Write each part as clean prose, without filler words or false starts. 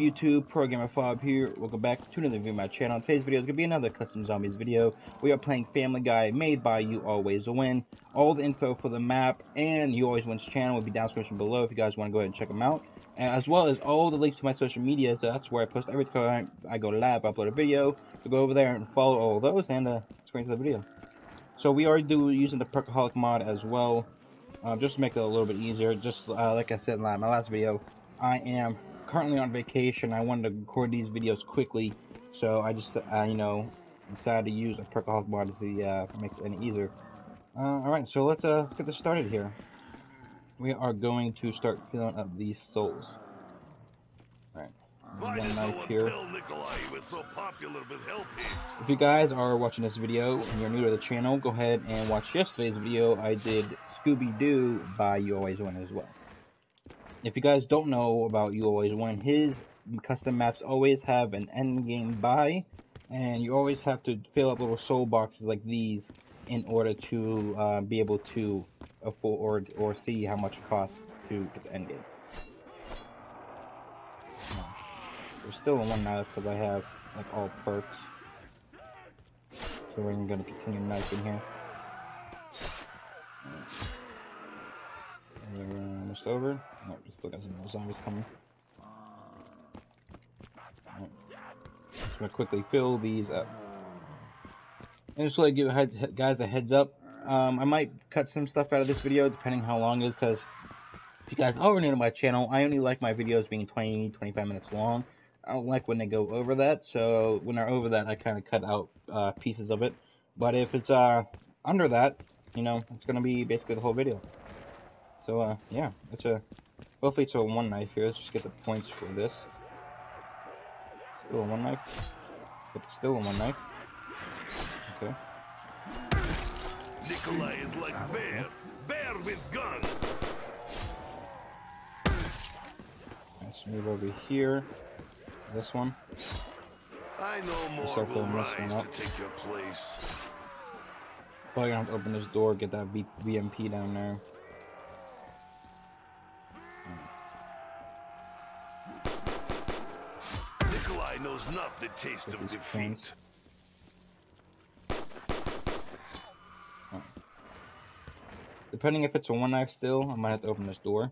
YouTube, ProGamerFob here. Welcome back to another video on my channel. Today's video is going to be another custom zombies video. We are playing Family Guy, made by You Always Win. All the info for the map and You Always Win's channel will be down in the description below if you guys want to go ahead and check them out. And as well as all the links to my social media, so that's where I post every time I go live, upload a video. So go over there and follow all those, and let's go into the video. So we are using the Perkaholic mod as well, just to make it a little bit easier. Just like I said in my last video, I am currently on vacation. I wanted to record these videos quickly, so I just you know, decided to use a Perkaholic mod to see if it makes it any easier. All right, so let's get this started here. We are going to start filling up these souls. All right, one knife here. Nikolai, he was so popular with hell peeps. If you guys are watching this video and you're new to the channel, go ahead and watch yesterday's video. I did Scooby-Doo by You Always Win as well. If you guys don't know about You Always Win, his custom maps always have an end game buy, and you always have to fill up little soul boxes like these in order to be able to afford or see how much it costs to get the end game. There's still one knife because I have like all perks, so we're gonna continue knifing here. Almost over. No, just look at some more zombies coming. Alright. Just gonna quickly fill these up. And just to give guys a heads up, I might cut some stuff out of this video depending how long it is, because if you guys are new to my channel, I only like my videos being 20-25 minutes long. I don't like when they go over that, so when they're over that, I kind of cut out pieces of it. But if it's under that, you know, it's gonna be basically the whole video. So, yeah, it's a, hopefully it's a one knife here. Let's just get the points for this. Still a one knife. But it's still a one knife. Okay. Nikolai is like bear with gun. Let's move over here. This one. I know more will rise to take your place. Probably gonna have to open this door, get that VMP down there. Knows not the taste of defeat. Right. Depending if it's a one knife still, I might have to open this door.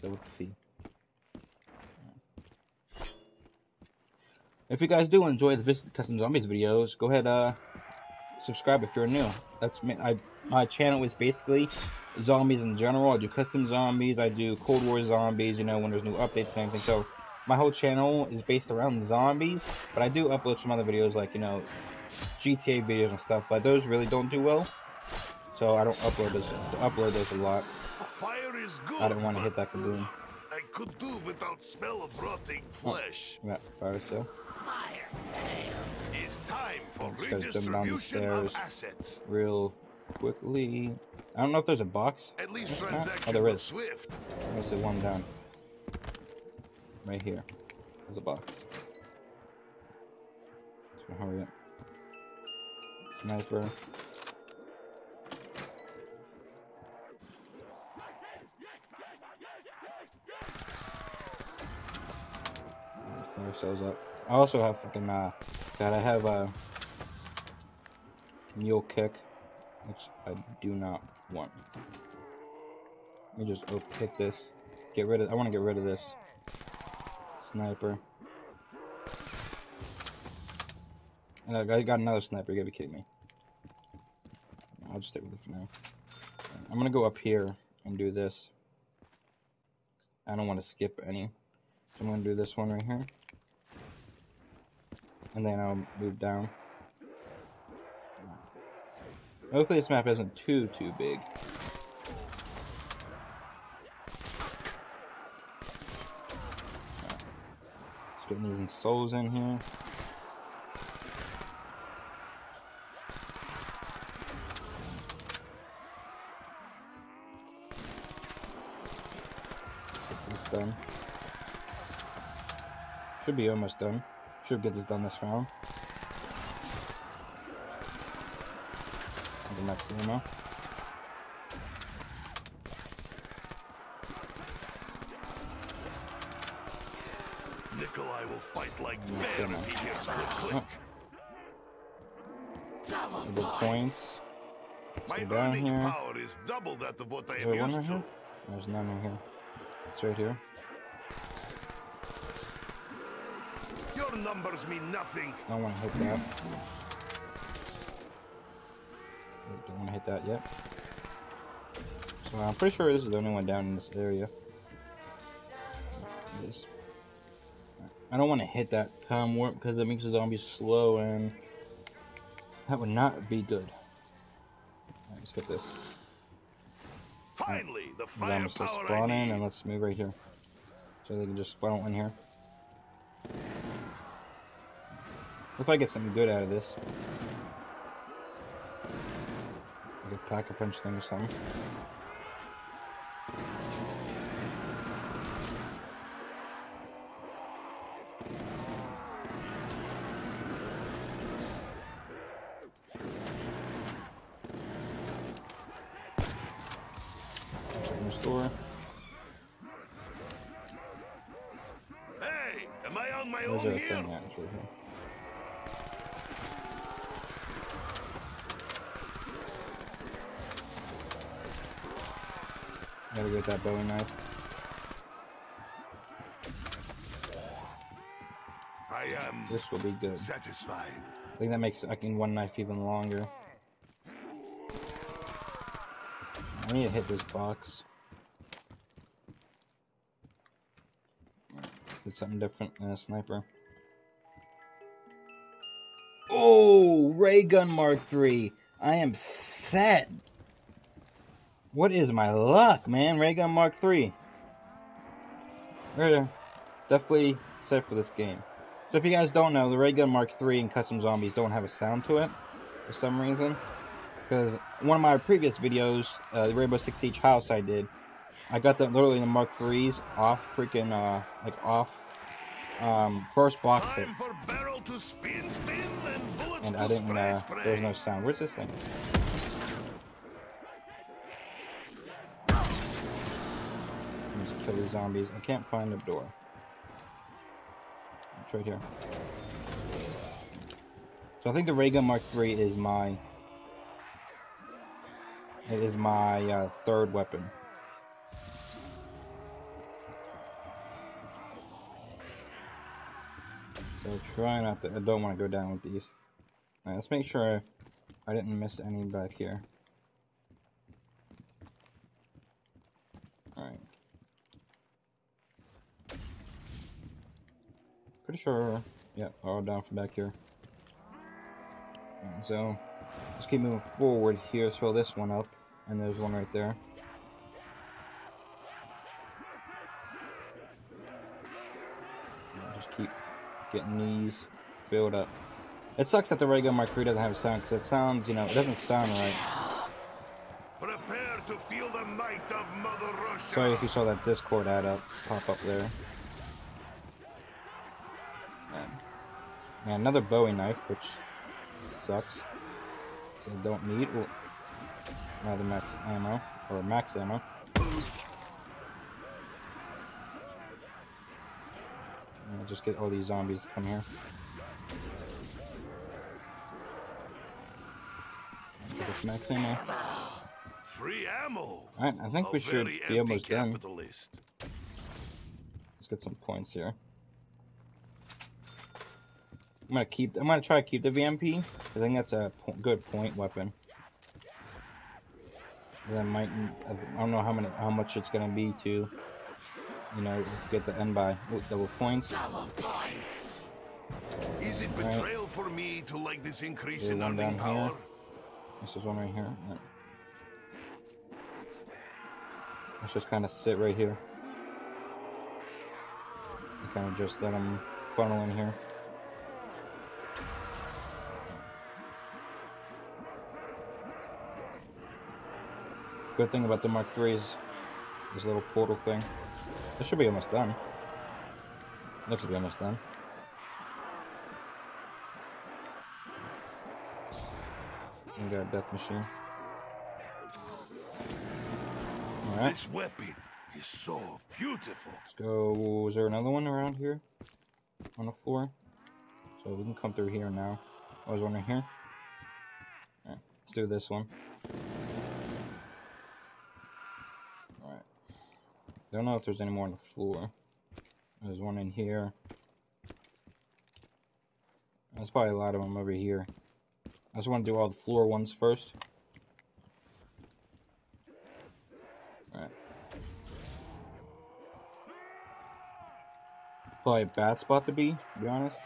So let's see. Right. If you guys do enjoy the custom zombies videos, go ahead subscribe if you're new. That's my channel is basically zombies in general. I do custom zombies, I do Cold War zombies, you know, when there's new updates and everything. So my whole channel is based around zombies, but I do upload some other videos like, you know, GTA videos and stuff, but those really don't do well, so I don't upload those a lot. Fire is good, I don't want to hit that kaboom. I could do without smell of rotting flesh. Oh, yeah, fire still. Fire fail. It's time for redistribution of assets. Real quickly. I don't know if there's a box. At least transaction oh, there is. Swift. There's the one down. Right here. There's a box. So hurry up. Sniper. Clean ourselves up. I also have fucking God, I have a mule kick, which I do not want. Let me just pick this. Get rid of. I want to get rid of this sniper. And I got another sniper. You gotta be kidding me. I'll just stick with it for now. I'm gonna go up here and do this. I don't want to skip any, so I'm gonna do this one right here. And then I'll move down. Hopefully this map isn't too big. Let's get these souls in here. Let's get this done. Should be almost done. Should get this done this round. And the next ammo. Nikolai will fight like mad if he hits her quick. Double points. My earning power is double that of what I am used to. There's none in here. It's right here. Your numbers mean nothing. I don't want to hit that. I don't want to hit that yet. So I'm pretty sure this is the only one down in this area. I don't want to hit that time warp because that makes the zombies slow and that would not be good. Alright, let's get this. Finally, the zombies spawn in and let's move right here. So they can just spawn in here. If I get something good out of this. Like a pack-a-punch thing or something. Gotta get that Bowie knife. I am. This will be good. Satisfied. I think that makes I can one knife even longer. I need to hit this box. Did something different than a sniper. Oh, Ray Gun Mark III. I am set. What is my luck, man? Ray Gun Mark III. We're definitely set for this game. So if you guys don't know, the Ray Gun Mark III and custom zombies don't have a sound to it for some reason. Because one of my previous videos, the Rainbow Six Siege house I did, I got them literally the Mark III's off freaking first box hit. And I didn't there was no sound. Where's this thing? Kill the zombies. I can't find a door. It's right here. So I think the Ray Gun Mark III is my... It is my third weapon. So try not to... I don't want to go down with these. Alright, let's make sure I didn't miss any back here. Alright. Pretty sure, yeah, all down from back here. Right, so, let's keep moving forward here. Let's fill this one up, and there's one right there. Just keep getting these filled up. It sucks that the Ray Gun Mark III doesn't have a sound, because it sounds, you know, it doesn't sound right. Prepare to feel the might of Mother Russia. Sorry if you saw that Discord ad up pop up there. And another Bowie knife, which sucks. So I don't need another max ammo or max ammo. And I'll just get all these zombies to come here. Get this max ammo. Free ammo. All right, I think we should be almost done. Let's get some points here. I'm gonna try to keep the VMP, because I think that's a good point weapon. I don't know how much it's gonna be to, you know, get the end by. Ooh, double points. Double points. Is it betrayal for me to like this increase in earning power? This is one right here. Yeah. Let's just kind of sit right here. Kind of just let them funnel in here. Good thing about the Mark III is this little portal thing. This should be almost done. That should be almost done. We got a death machine. Alright. This weapon is so beautiful. Let's go. Is there another one around here? On the floor? So we can come through here now. Oh, there's one right here. Alright, let's do this one. Alright. Don't know if there's any more on the floor. There's one in here. There's probably a lot of them over here. I just want to do all the floor ones first. Alright. Probably a bad spot to be honest.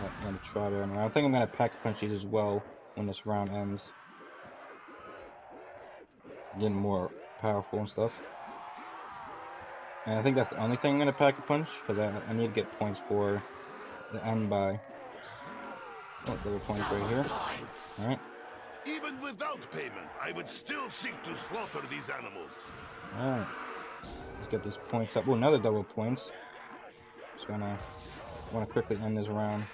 Right, I'm gonna try to end around. I think I'm gonna pack-a-punch these as well when this round ends. Getting more powerful and stuff. And I think that's the only thing I'm gonna pack-a-punch because I need to get points for the end by. Oh, little points right here. All right. Even without payment, I would still seek to slaughter these animals. All right. Let's get these points up. Oh, another double points. Just gonna want to quickly end this round.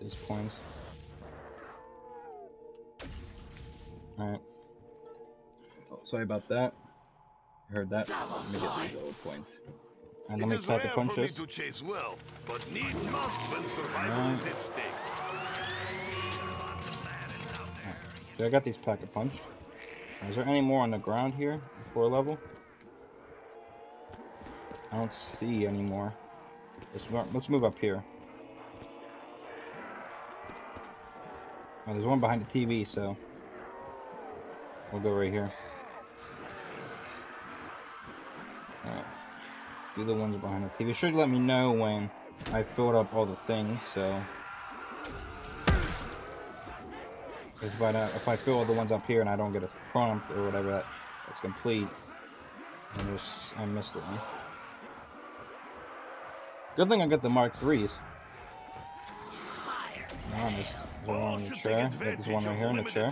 These points. Alright. Oh, sorry about that. I heard that. Let me get these little points. And let me pack a punch this. So I got these pack-a-punch. Is there any more on the ground here? Floor level? I don't see any more. Let's move up here. Oh, there's one behind the TV, so we'll go right here. Alright. Do the ones behind the TV. It should let me know when I filled up all the things, so if I fill all the ones up here and I don't get a prompt or whatever that's complete, I missed it. Good thing I got the Mark III's. Honest. There's one in the chair. There's one right here in the chair.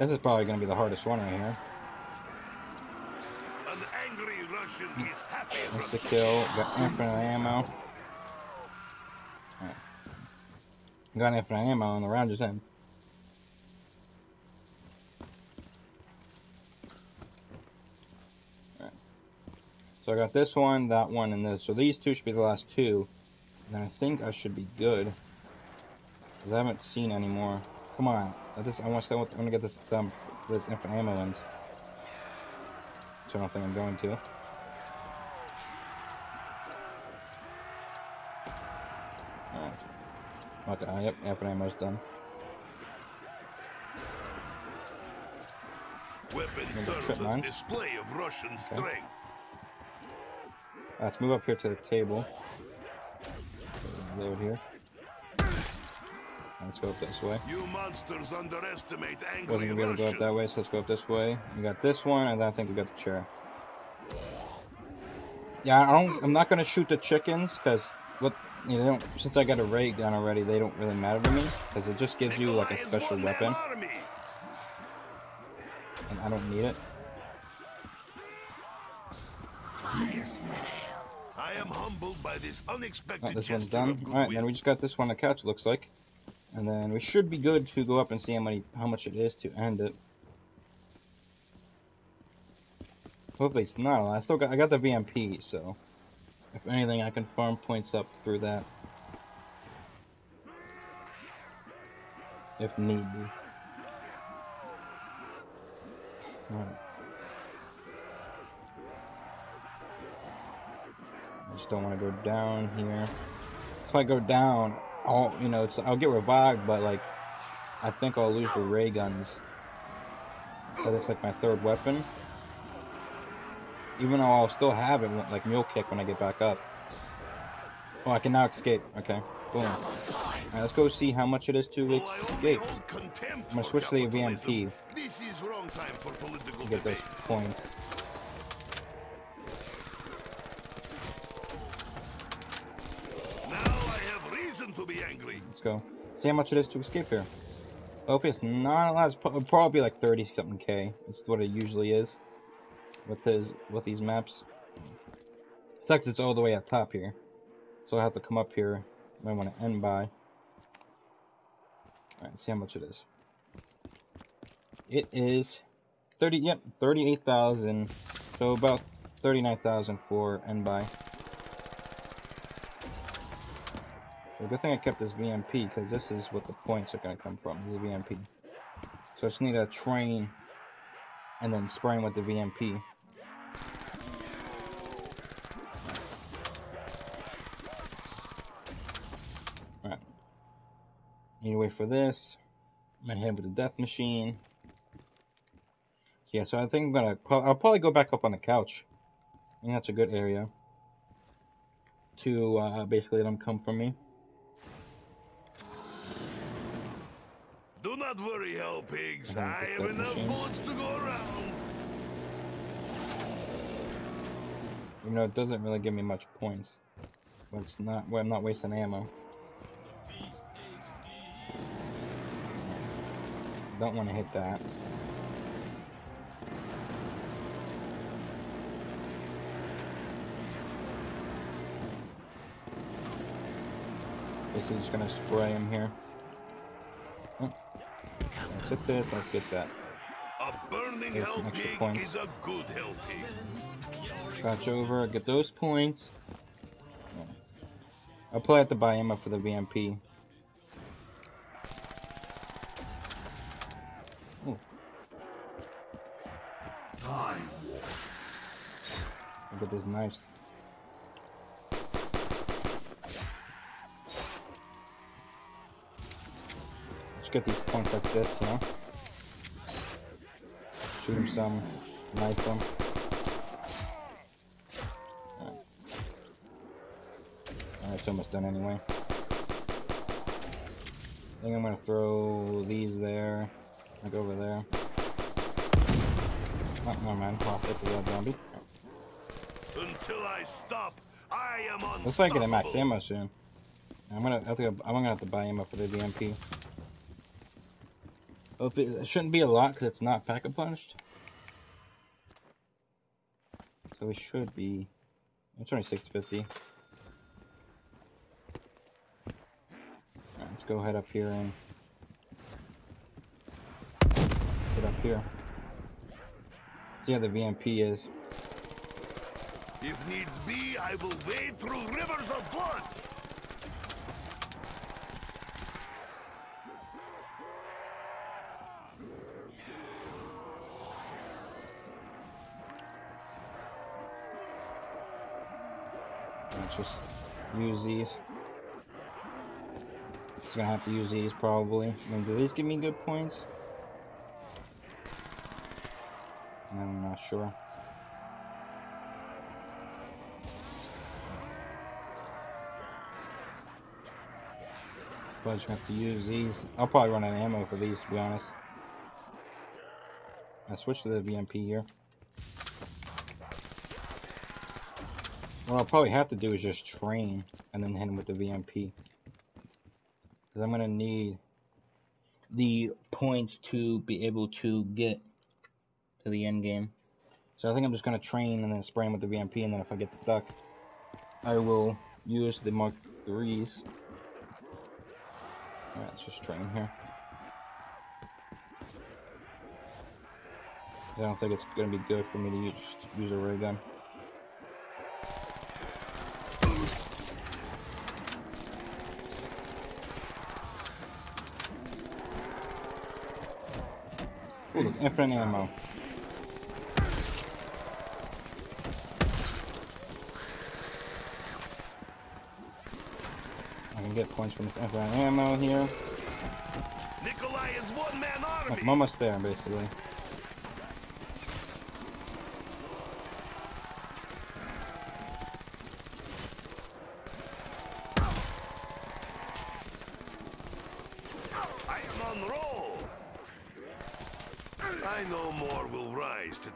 This is probably going to be the hardest one right here. That's the kill. Got infinite ammo. Alright. Got infinite ammo on the round just end. Alright. So I got this one, that one, and this. So these two should be the last two. Then I think I should be good. Because I haven't seen any more. Come on. I'm going to get this infinite ammo lens. Which I don't think I'm going to. Alright. Okay, yep, infinite ammo's done. Weapon serves as display of Russian strength. Okay. Let's move up here to the table. Load here. Let's go up this way. You monsters underestimate angry. Wasn't gonna be able to go up that way, so let's go up this way. We got this one, and then I think we got the chair. Yeah, I'm not gonna shoot the chickens because since I got a ray gun already, they don't really matter to me because it just gives you like a special weapon, and I don't need it. I am humbled by this unexpected gesture. This one's done. Alright, then we just got this one on the couch, it looks like. And then we should be good to go up and see how much it is to end it. Hopefully it's not a lot. I got the VMP, so if anything I can farm points up through that. If need be. Alright. Just don't want to go down here. If I go down, I'll get revived, but like, I think I'll lose the ray guns. So that's like my third weapon. Even though I'll still have it, like mule kick when I get back up. Oh, I can now escape. Okay, boom. All right, let's go see how much it is to escape. I'm gonna switch to the VMP. Get those points. Let's go. See how much it is to escape here. Hopefully it's not a lot. It'll probably be like 30-something K. It's what it usually is. with these maps. Sucks it's all the way at top here. So I have to come up here. I want to end by. Alright, see how much it is. It is 38,000. So about 39,000 for end by. So good thing I kept this VMP, because this is what the points are going to come from. This is a VMP. So I just need a train and then spray him with the VMP. Alright. Need to wait for this. I'm going to hit him with the death machine. Yeah, so I think I'm going to... I'll probably go back up on the couch. I think that's a good area to basically let them come for me. Do not worry, hell pigs. I have enough bullets to go around. You know, it doesn't really give me much points. But it's not where I'm not wasting ammo. Don't want to hit that. Basically just gonna spray him here. Oh. Let's hit this, let's get that. A burning hell pig is a good hell pig. Crouch over, get those points. Yeah. I'll probably have to buy ammo for the VMP. Ooh. Look at those knives. Get these points like this, you know? Shoot him some, knife him. Alright. That's almost done anyway. I think I'm gonna throw these there, like over there. Oh, never mind, lost it to that zombie. Until I stop, I am on. Looks like I'm gonna max ammo soon. I'm gonna have to buy ammo for the VMP. It shouldn't be a lot because it's not pack-a-punched. So we should be... It's only 650. Alright, let's go head up here and... sit up here. See how the VMP is. If needs be, I will wade through rivers of blood! Just use these. Just gonna have to use these probably. I mean, do these give me good points? I'm not sure. Probably just have to use these. I'll probably run out of ammo for these, to be honest. I switched to the VMP here. What I'll probably have to do is just train and then hit him with the VMP. Because I'm going to need the points to be able to get to the end game. So I think I'm just going to train and then spray him with the VMP. And then if I get stuck, I will use the Mark 3s. Alright, let's just train here. I don't think it's going to be good for me to use a ray gun. Ooh, infinite ammo. I can get points from this infinite ammo here. Nikolai is one man army. I'm almost there, basically.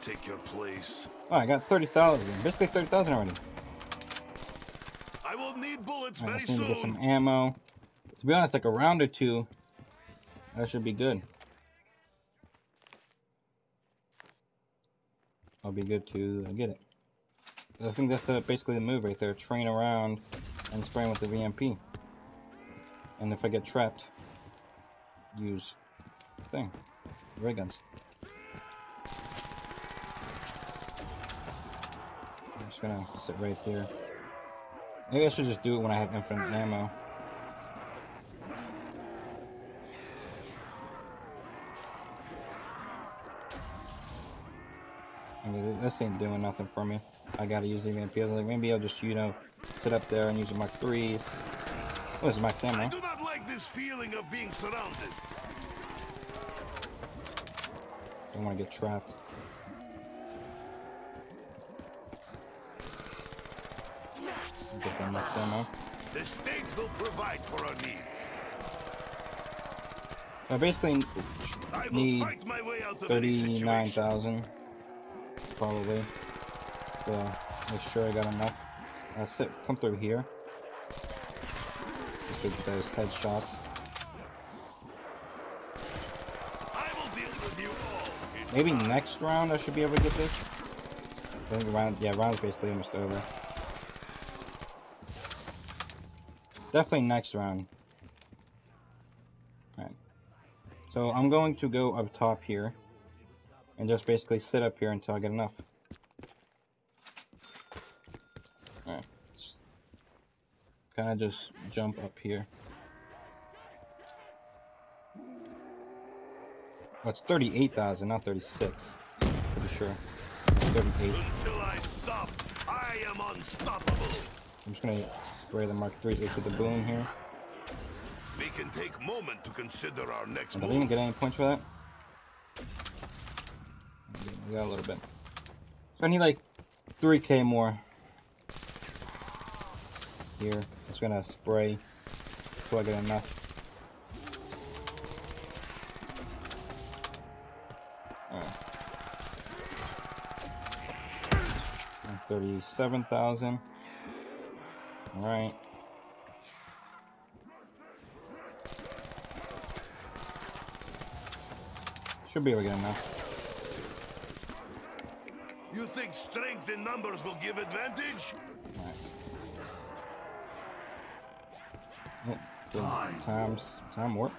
Take your place. Oh, I got 30,000. Basically 30,000 already. I will need bullets very soon. I need to get some ammo. To be honest, like a round or two, that should be good. would be good to get it. I think that's basically the move right there. Train around and spray with the VMP. And if I get trapped, use thing. Ray guns. I'm just gonna sit right there. Maybe I should just do it when I have infinite ammo. This ain't doing nothing for me. I gotta use the VMP. I was like, maybe I'll just, you know, sit up there and use a Mark III. Oh, this is Mark Samuel. I do not like this feeling of being surrounded. Don't want to get trapped. Get that Mark Samuel. The states will provide for our needs. I basically need 39,000. Probably. So make sure I got enough. I'll come through here. Just get those headshots. I will deal with you all. Maybe next round I should be able to get this. I think round's basically almost over. Definitely next round. Alright. So I'm going to go up top here. And just basically sit up here until I get enough. Alright. Kinda just jump up here. Oh, it's 38,000, not 36. Pretty sure. 38. Until I stop, I am unstoppable. I'm just gonna spray the Mark III with the boom here. We can take a moment to consider our next move. Did I even get any points for that? We got a little bit. So I need like 3K more. Here, just gonna spray until I get enough. Alright. 37,000. Alright. Should be able to get enough. You think strength in numbers will give advantage? Right. Oh, time warp.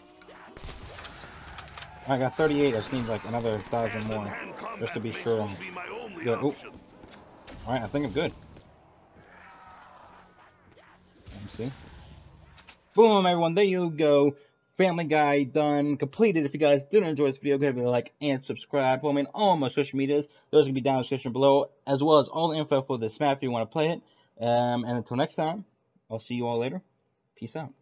I got 38. I just need like another 1,000 more, just to be sure. All right, I think I'm good. Let me see. Boom, everyone! There you go. Family Guy done, completed. If you guys did enjoy this video, go ahead and like and subscribe. Follow me on all my social medias. Those can be down in the description below, as well as all the info for this map if you want to play it. And until next time, I'll see you all later. Peace out.